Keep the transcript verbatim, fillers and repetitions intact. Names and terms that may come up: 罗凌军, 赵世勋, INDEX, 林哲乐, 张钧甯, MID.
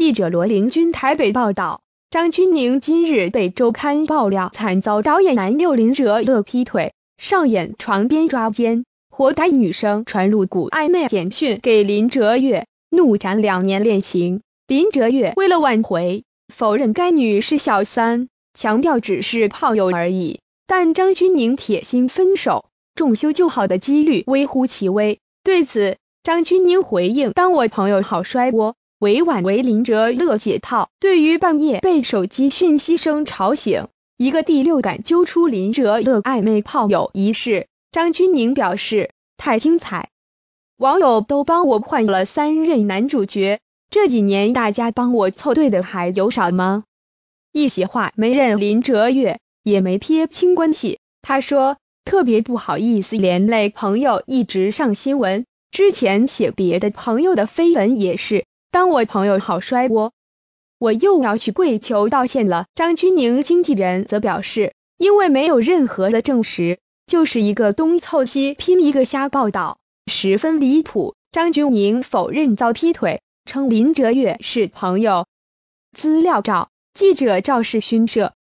记者罗凌军台北报道，张钧甯今日被周刊爆料惨遭导演男友林哲乐劈腿，上演床边抓奸，活该女生传露骨暧昧简讯给林哲乐，怒斩两年恋情。林哲乐为了挽回，否认该女是小三，强调只是炮友而已。但张钧甯铁心分手，重修旧好的几率微乎其微。对此，张钧甯回应：“当我朋友好摔锅。”委婉为林哲乐解套。对于半夜被手机讯息声吵醒，一个第六感揪出林哲乐暧昧炮友一事，张钧甯表示太精彩，网友都帮我换了三任男主角，这几年大家帮我凑对的还有少吗？一席话没认林哲乐，也没撇清关系。他说特别不好意思，连累朋友一直上新闻，之前写别的朋友的绯闻也是。当我朋友好摔锅，我又要去跪求道歉了。张钧甯经纪人则表示，因为没有任何的证实，就是一个东凑西拼一个瞎报道，十分离谱。张钧甯否认遭劈腿，称林哲乐是朋友。资料照，记者赵世勋社。